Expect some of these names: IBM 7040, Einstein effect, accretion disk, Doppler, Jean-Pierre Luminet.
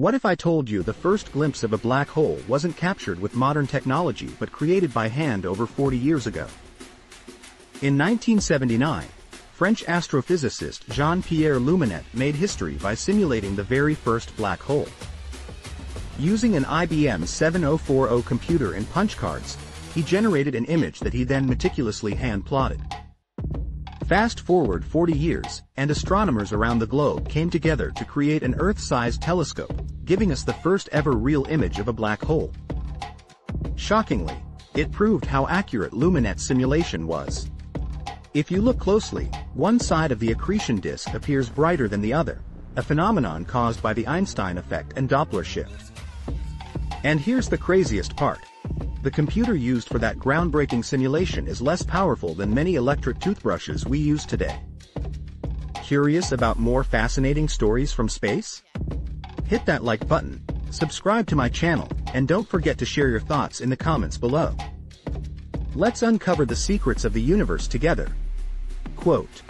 What if I told you the first glimpse of a black hole wasn't captured with modern technology but created by hand over 40 years ago? In 1979, French astrophysicist Jean-Pierre Luminet made history by simulating the very first black hole. Using an IBM 7040 computer and punch cards, he generated an image that he then meticulously hand-plotted. Fast forward 40 years, and astronomers around the globe came together to create an Earth-sized telescope, giving us the first ever real image of a black hole. Shockingly, it proved how accurate Luminet's simulation was. If you look closely, one side of the accretion disk appears brighter than the other, a phenomenon caused by the Einstein effect and Doppler shift. And here's the craziest part. The computer used for that groundbreaking simulation is less powerful than many electric toothbrushes we use today. Curious about more fascinating stories from space? Hit that like button, subscribe to my channel, and don't forget to share your thoughts in the comments below. Let's uncover the secrets of the universe together. Quote.